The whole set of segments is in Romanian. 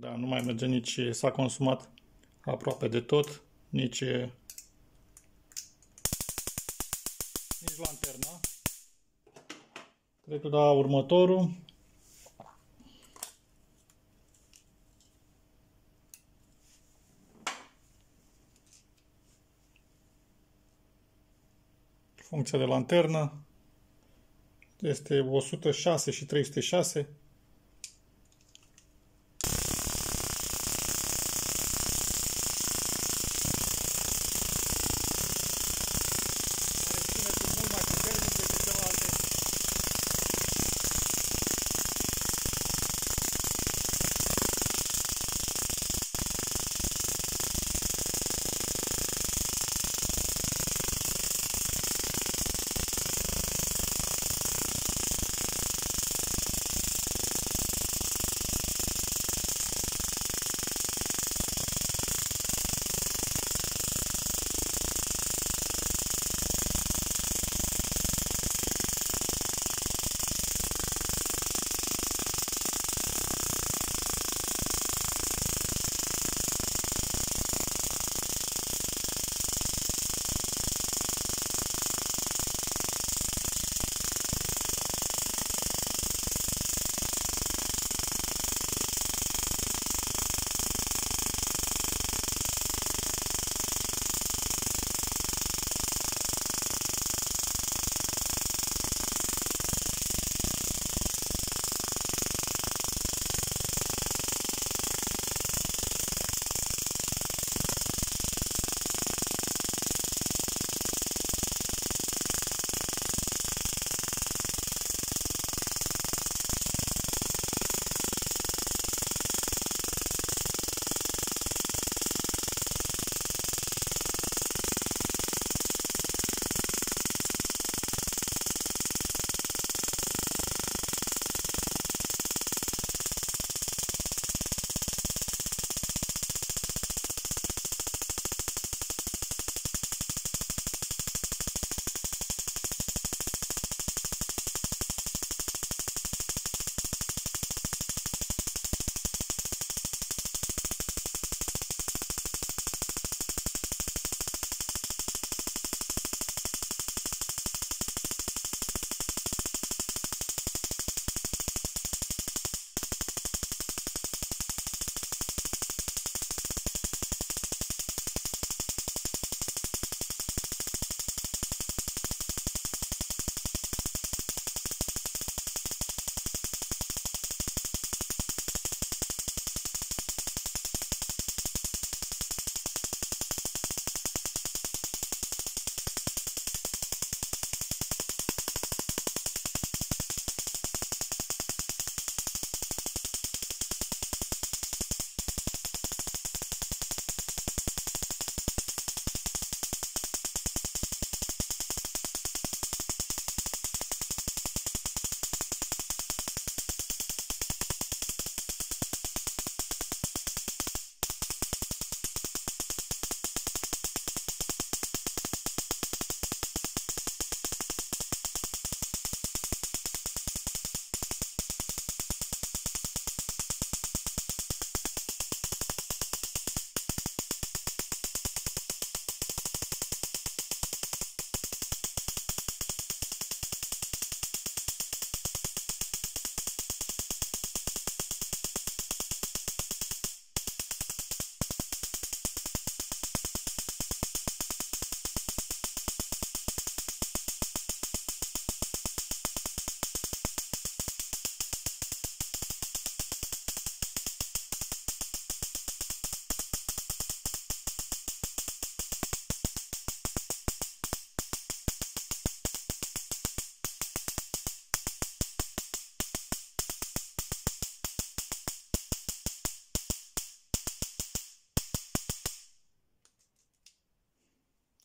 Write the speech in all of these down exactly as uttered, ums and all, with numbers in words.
Da, nu mai merge nici, s-a consumat aproape de tot, nici, nici lanterna. Cred că da, următorul. Funcția de lanternă este o sută șase și trei sute șase.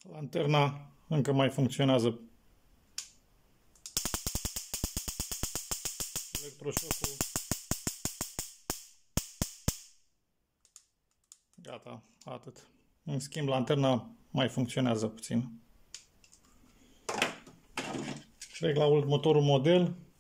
Lanterna încă mai funcționează. Electroșocul. Gata, atât. În schimb, lanterna mai funcționează puțin. Trec la următorul model.